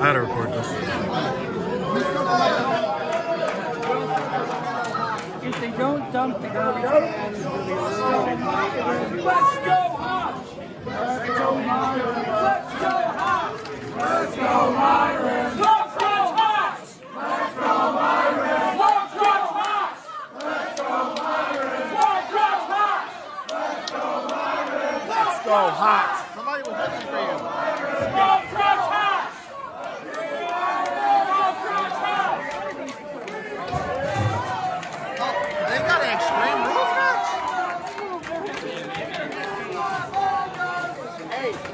I had to record this. If they don't dump the girls, let's go, Hodge! Let's go, Myron! Let's go, Hodge! Let's go, Myron! Let's go, Hodge! Let's go, Myron! Let's go, Hodge! Let's go, Myron! Let's go, Hodge! Let's go, Myron! Let's go, Hodge! Somebody was looking for you. Let's go, Hodge!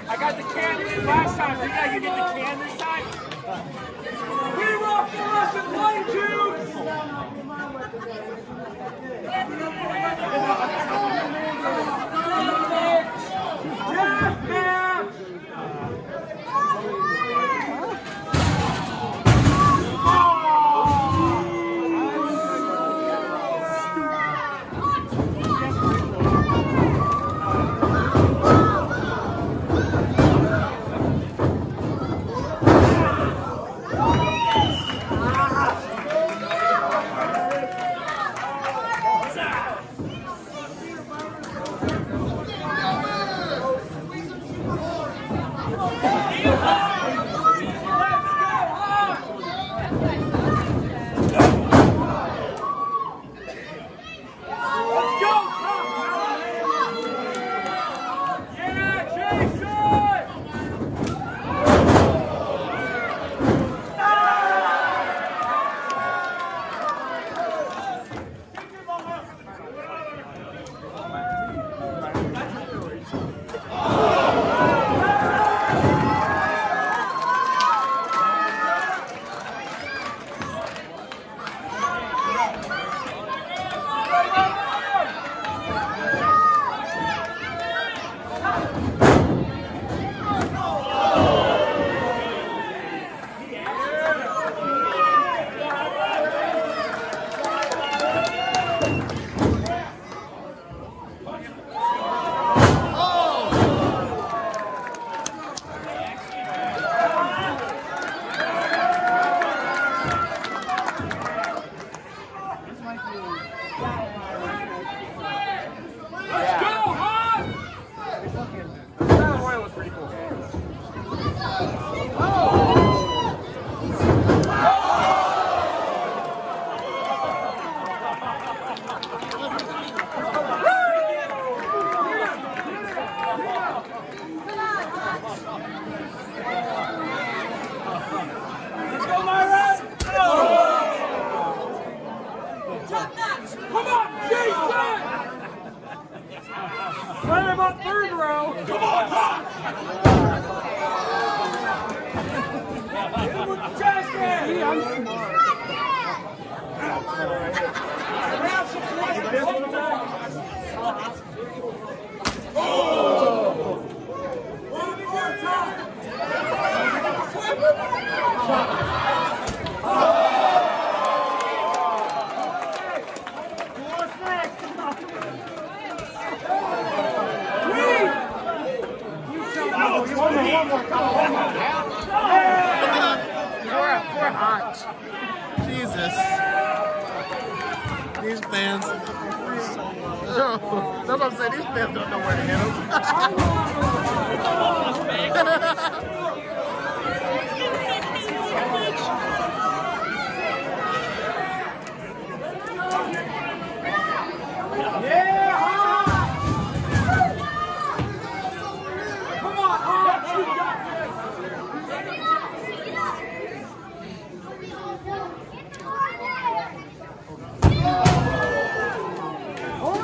I got the can last time. You got to get the can this time. We rock the lesson plane tubes. Death match. Over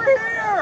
here!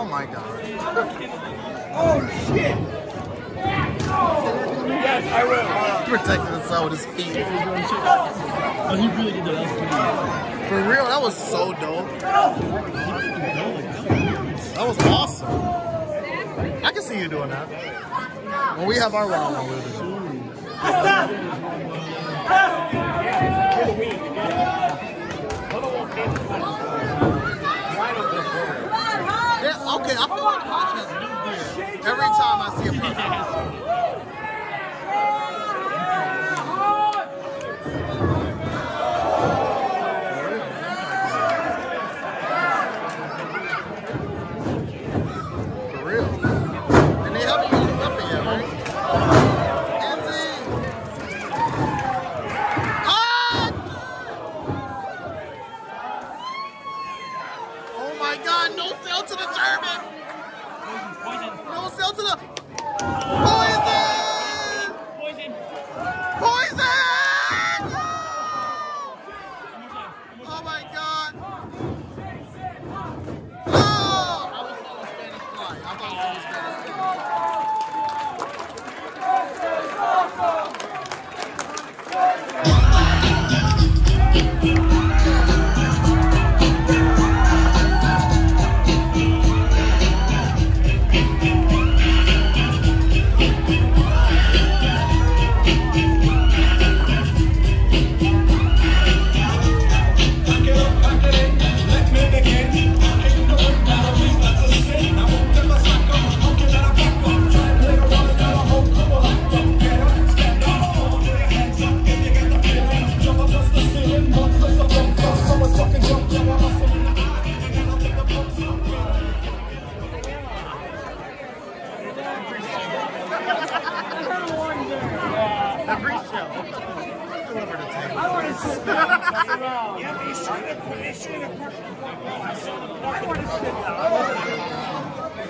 Oh my God. Oh shit! Yes, I will. Protecting us out with his feet. Oh, he really did the last one. For real, that was so dope. That was awesome. I can see you doing that. When we have our round, we'll do yeah, okay, I feel like Hodge has new gear every time I see a person. For real. And they haven't used it up yet, right? No sell to the German. No sell to the poison. Poison. Poison. Oh my God. Oh. I was on a Spanish fly. I thought it was Spanish fly. This is awesome.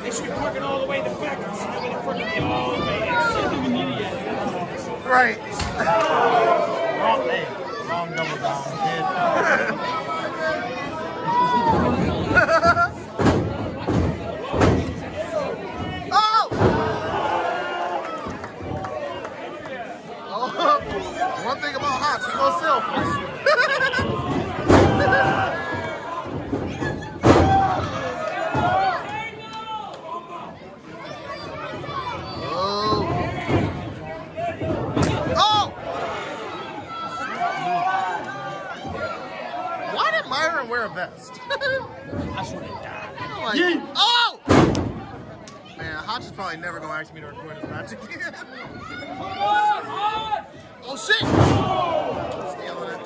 They should have it all the way in the back. Right. Wrong thing. Wrong number down. Oh! One thing about Hodge, he goes self. Myron wear a vest. I should have died. Like, yeah. Oh! Man, Hodge is probably never gonna ask me to record his match again. Oh, oh shit! Oh. Stealing it.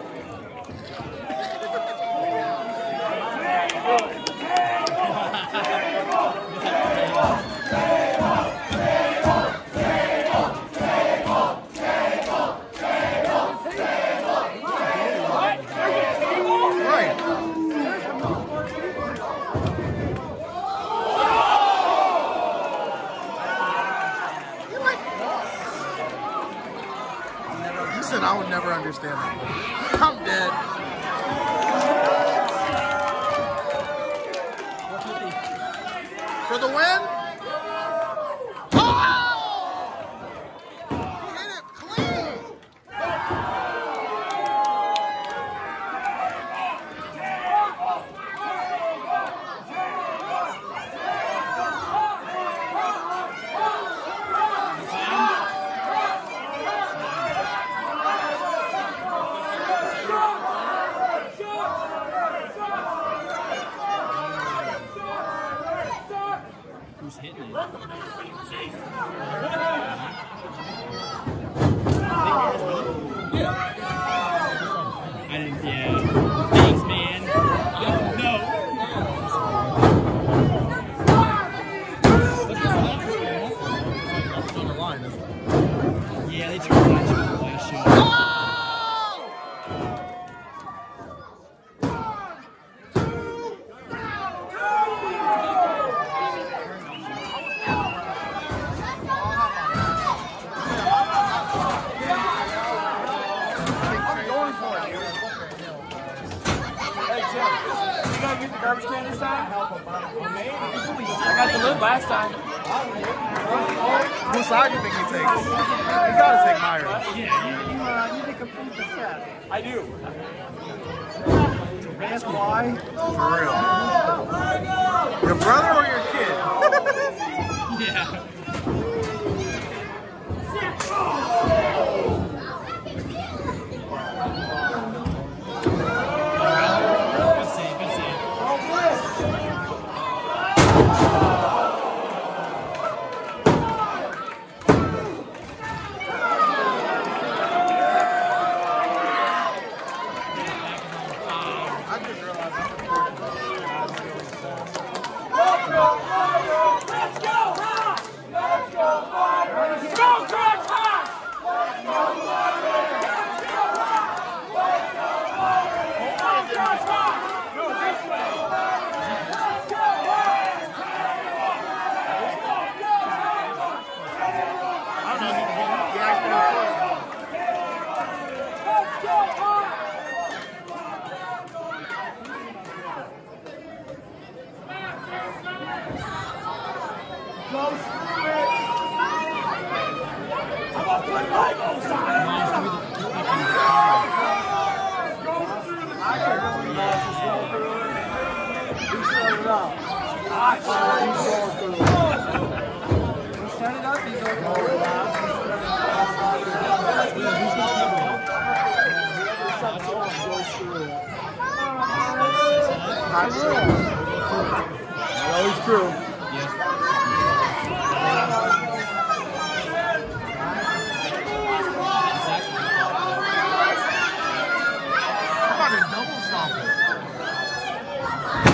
I would never understand that. I'm dead. For the win? Oh! He hit it clean! garbage can this time? I got the lip last time. Whose side do you think he takes? You gotta take Myron. Yeah, you did complete the set. I do. That's why. For real. Your brother or your kid? Yeah. How about a double stopper?